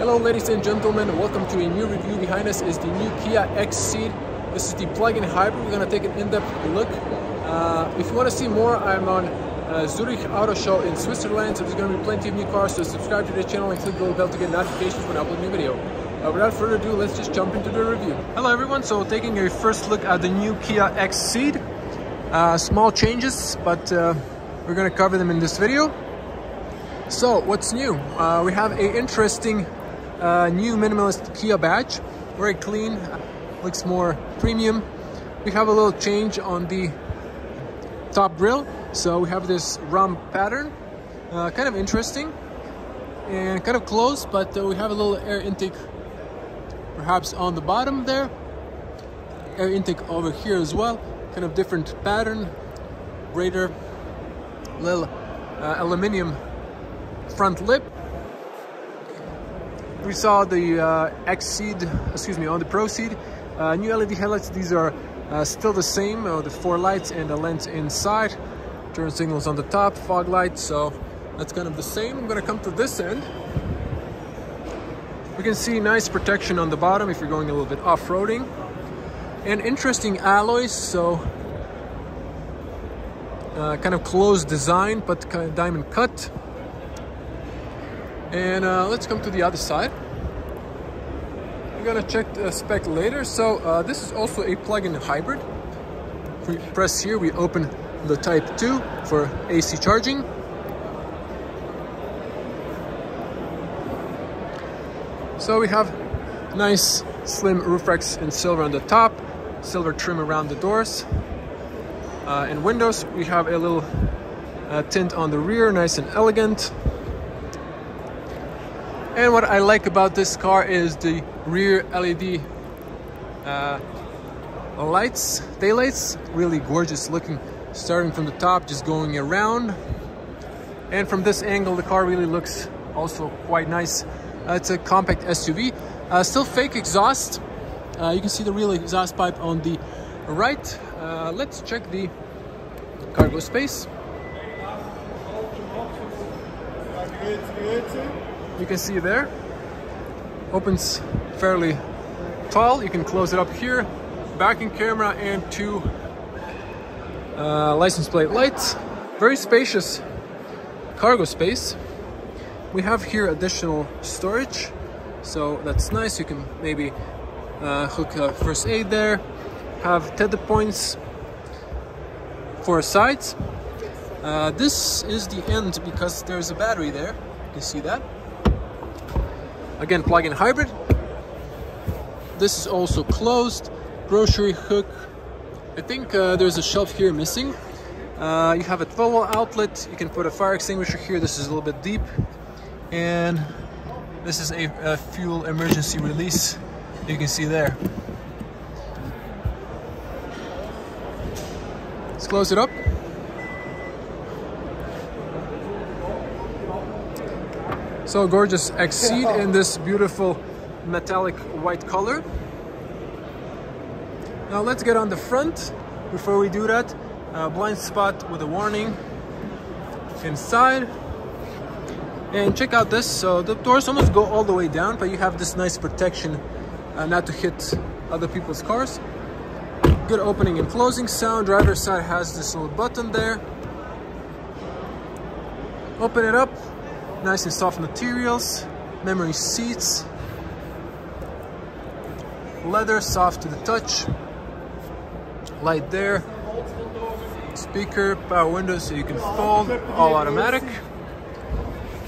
Hello ladies and gentlemen, welcome to a new review. Behind us is the new Kia XCeed. This is the plug-in hybrid. We're going to take an in-depth look. If you want to see more, I'm on Zurich Auto Show in Switzerland, so there's going to be plenty of new cars, so subscribe to the channel and click the bell to get notifications when I upload a new video. Without further ado, let's just jump into the review. Hello everyone, so taking a first look at the new Kia XCeed. Small changes, but we're going to cover them in this video. So, what's new? We have an interesting new minimalist Kia badge. Very clean, looks more premium. We have a little change on the top grille. So we have this rum pattern, kind of interesting and kind of close, but we have a little air intake perhaps on the bottom there. Air intake over here as well, kind of different pattern, greater little aluminum front lip. We saw the XCeed, excuse me, on the ProCeed. New LED headlights, these are still the same, the four lights and the lens inside. Turn signals on the top, fog lights, so that's kind of the same. I'm gonna come to this end. We can see nice protection on the bottom if you're going a little bit off-roading. And interesting alloys, so kind of closed design, but kind of diamond cut. And let's come to the other side. I'm gonna check the spec later. So this is also a plug-in hybrid. If we press here, we open the Type 2 for AC charging. So we have nice slim roof racks in silver on the top, silver trim around the doors and windows. We have a little tint on the rear, nice and elegant. And what I like about this car is the rear LED lights, daylights, really gorgeous looking, starting from the top, just going around. And from this angle, the car really looks also quite nice. It's a compact SUV, still fake exhaust. You can see the real exhaust pipe on the right. Let's check the cargo space. You can see there, opens fairly tall. You can close it up here, backing camera and two license plate lights. Very spacious cargo space. We have here additional storage, so that's nice. You can maybe hook first aid there, have tether points, four sides. This is the end because there's a battery there, you can see that. Again, plug-in hybrid. This is also closed. Grocery hook. I think there's a shelf here missing. You have a 12-volt outlet. You can put a fire extinguisher here. This is a little bit deep. And this is a fuel emergency release. You can see there. Let's close it up. So gorgeous XCeed in this beautiful metallic white color. Now let's get on the front. Before we do that, blind spot with a warning inside. And check out this, so the doors almost go all the way down, but you have this nice protection not to hit other people's cars. Good opening and closing sound. Driver's side has this little button there. Open it up. Nice and soft materials, memory seats, leather, soft to the touch, light there, speaker, power window so you can fold, all automatic,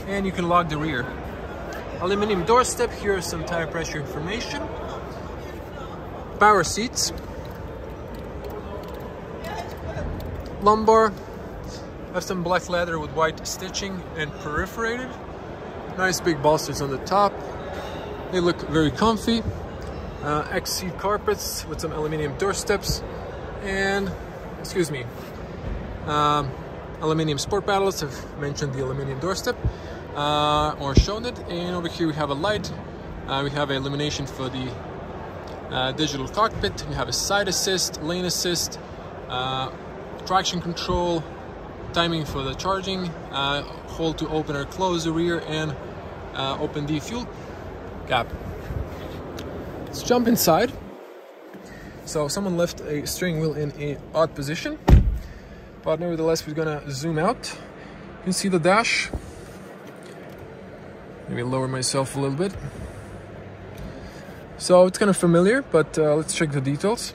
and you can lock the rear. Aluminum doorstep, here is some tire pressure information, power seats, lumbar. Have some black leather with white stitching and perforated. Nice big bolsters on the top. They look very comfy. XCeed carpets with some aluminium doorsteps and, excuse me, aluminium sport paddles. I've mentioned the aluminium doorstep or shown it. And over here we have a light. We have illumination for the digital cockpit. We have a side assist, lane assist, traction control, timing for the charging, hold to open or close the rear and open the fuel gap. Let's jump inside. So someone left a steering wheel in an odd position, but nevertheless we're gonna zoom out. You can see the dash. Maybe lower myself a little bit. So it's kind of familiar, but let's check the details.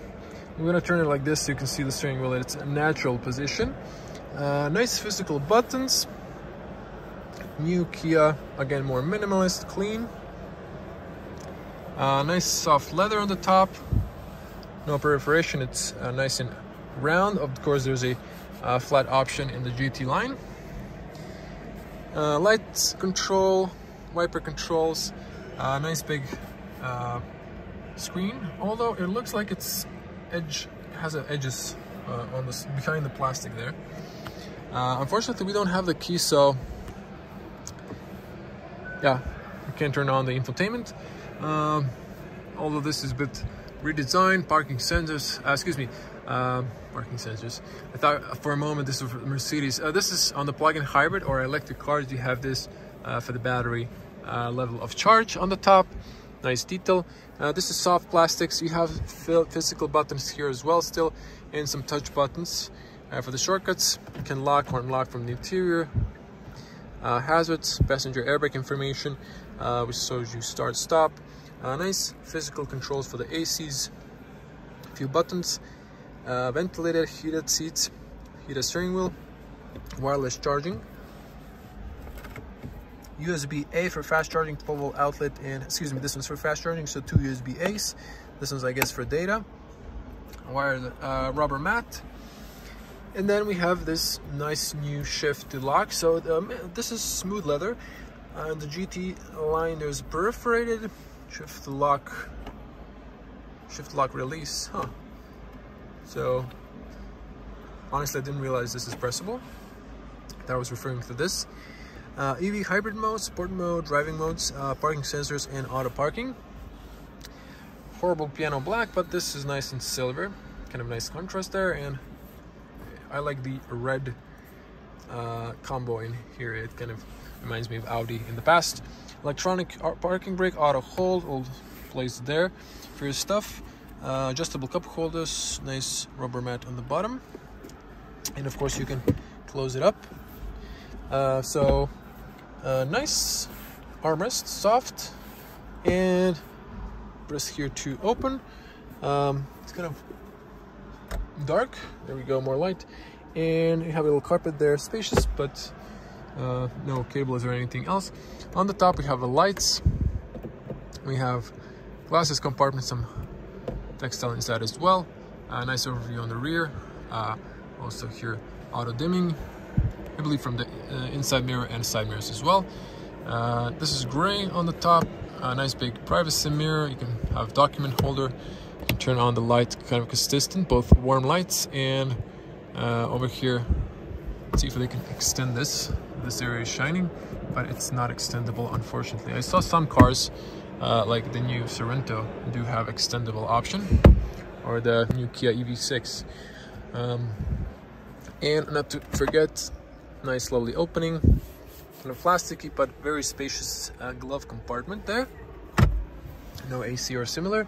We're gonna turn it like this so you can see the steering wheel in its natural position. Nice physical buttons. New Kia, again, more minimalist, clean. Nice soft leather on the top. No perforation, it's nice and round. Of course, there's a flat option in the GT line. Lights control, wiper controls, nice big screen, although it looks like it's edge has edges on this behind the plastic there. Unfortunately, we don't have the key, so yeah, we can't turn on the infotainment. Although this is a bit redesigned, parking sensors. Parking sensors. I thought for a moment this was Mercedes. This is on the plug-in hybrid or electric cars. You have this for the battery level of charge on the top. Nice detail. This is soft plastics. You have physical buttons here as well still, and some touch buttons for the shortcuts. You can lock or unlock from the interior. Hazards, passenger airbag information, which shows you start, stop. Nice physical controls for the ACs. A few buttons. Ventilated, heated seats, heated steering wheel, wireless charging. USB-A for fast charging, 12-volt outlet, and this one's for fast charging, so 2 USB-As. This one's, I guess, for data. Wired rubber mat. And then we have this nice new shift to lock. So this is smooth leather. On the GT line, there's perforated shift to lock, shift lock release, huh? So honestly, I didn't realize this is pressable. That was referring to this. EV hybrid mode, sport mode, driving modes, parking sensors, and auto parking. Horrible piano black, but this is nice in silver. Kind of nice contrast there, and I like the red combo in here. It kind of reminds me of Audi in the past. Electronic parking brake, auto hold, all placed there for your stuff. Adjustable cup holders, nice rubber mat on the bottom. And of course, you can close it up. Nice armrest, soft, and press here to open. It's kind of dark. There we go, more light. And you have a little carpet there, spacious, but no cables or anything else. On the top, we have the lights. We have glasses compartment, some textile inside as well. Nice overview on the rear. Also here, auto dimming. I believe from the inside mirror and side mirrors as well. This is gray on the top. Nice big privacy mirror. You can have document holder. You can turn on the light, kind of consistent, both warm lights and over here. Let's see if they can extend this. This area is shining, but it's not extendable, unfortunately. I saw some cars, like the new Sorrento, do have extendable option, or the new Kia EV6. And not to forget, nice lovely opening, kind of plasticky but very spacious glove compartment there. No AC or similar.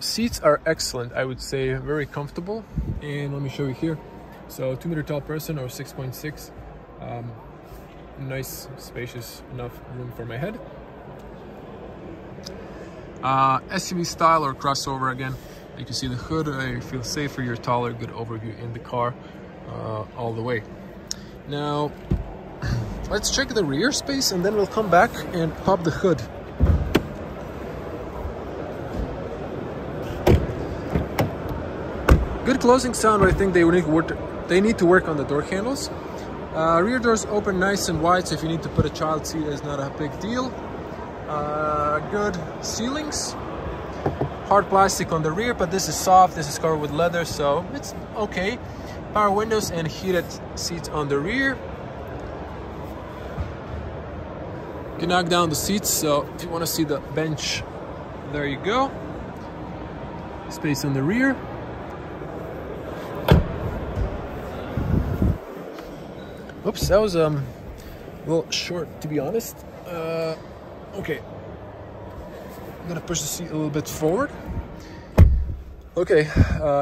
Seats are excellent, I would say, very comfortable. And let me show you here. So 2 meter tall person or 6.6. Nice, spacious, enough room for my head. SUV style or crossover again. You can see the hood. You feel safer, you're taller, good overview in the car all the way. Now, let's check the rear space and then we'll come back and pop the hood. Good closing sound, but I think they need to work on the door handles. Rear doors open nice and wide, so if you need to put a child seat, it's not a big deal. Good ceilings. Hard plastic on the rear, but this is soft, this is covered with leather, so it's okay. Power windows and heated seats on the rear. You can knock down the seats, so if you want to see the bench, there you go. Space on the rear. Oops, that was a little short, to be honest. Okay, I'm gonna push the seat a little bit forward. Okay,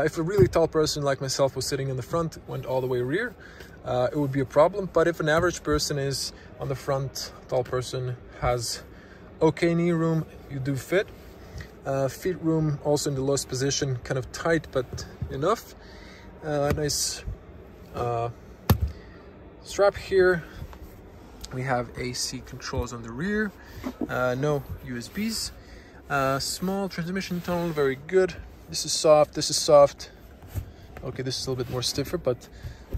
if a really tall person like myself was sitting in the front, went all the way rear, it would be a problem. But if an average person is on the front, tall person has okay knee room, you do fit. Feet room also in the lowest position, kind of tight, but enough. Nice strap here. We have AC controls on the rear, no USBs. Small transmission tunnel, very good. This is soft, this is soft. Okay, this is a little bit more stiffer, but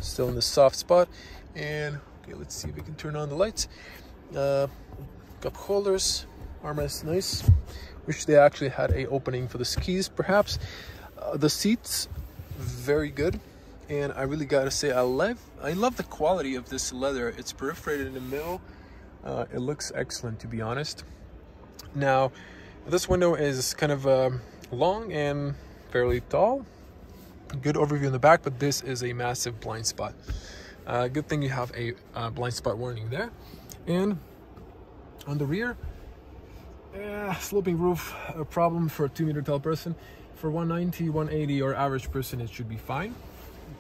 still in the soft spot. And okay, let's see if we can turn on the lights. Cup holders, armrest, nice. Wish they actually had an opening for the skis, perhaps. The seats, very good. And I really gotta say, I love the quality of this leather. It's perforated in the middle. It looks excellent, to be honest. Now, this window is kind of long and fairly tall. Good overview in the back, but this is a massive blind spot. Good thing you have a blind spot warning there. And on the rear, sloping roof, a problem for a 2-meter tall person. For 190, 180 or average person, it should be fine.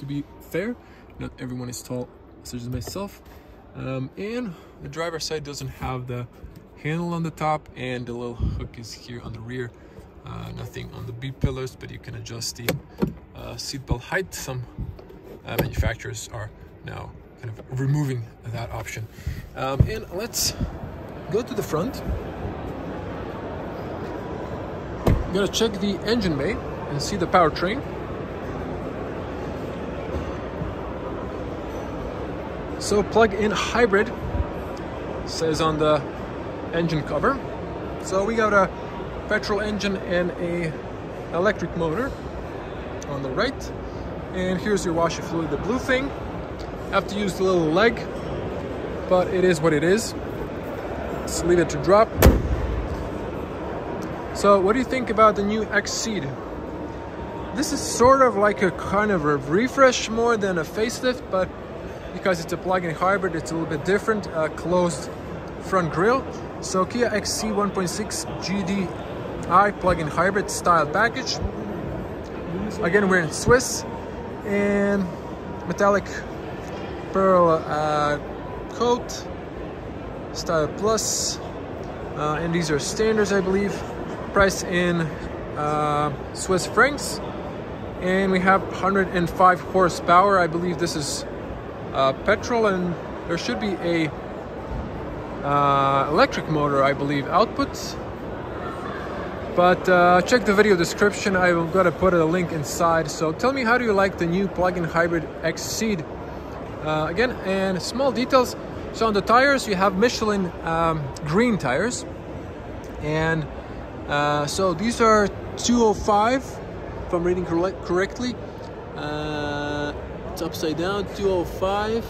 To be fair, not everyone is tall, such as myself. And the driver's side doesn't have the handle on the top, and the little hook is here on the rear. Nothing on the B pillars, but you can adjust the seatbelt height. Some manufacturers are now kind of removing that option. And let's go to the front. I'm gonna check the engine bay and see the powertrain. So plug-in hybrid says on the engine cover. So we got a petrol engine and a electric motor on the right, and here's your washer fluid, the blue thing. Have to use the little leg, but it is what it is. Let's leave it to drop. So what do you think about the new XCeed? This is sort of like a kind of a refresh more than a facelift, but because it's a plug-in hybrid, it's a little bit different. Closed front grille. So Kia XCeed 1.6 GD plug-in hybrid style package. Again, we're in Swiss, and metallic pearl coat, style plus, and these are standards, I believe, priced in Swiss francs, and we have 105 horsepower. I believe this is petrol, and there should be a electric motor, I believe, outputs. But check the video description, I'm gonna put a link inside. So tell me, how do you like the new plug-in hybrid XCeed? Again, and small details. So on the tires, you have Michelin green tires. And so these are 205, if I'm reading correctly. It's upside down, 205,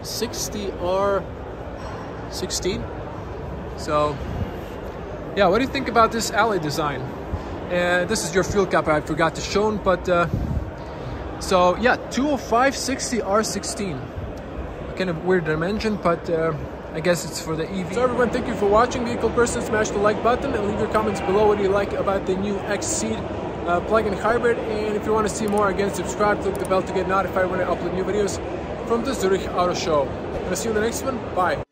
60R16. So yeah, what do you think about this alley design? This is your fuel cap I forgot to show, but so yeah, 205 60 R16. Kind of weird dimension, but I guess it's for the EV. So everyone, thank you for watching. Vehicle Person, smash the like button and leave your comments below what you like about the new XCeed plug-in hybrid. And if you want to see more, again, subscribe, click the bell to get notified when I upload new videos from the Zurich Auto Show. And I'll see you in the next one. Bye.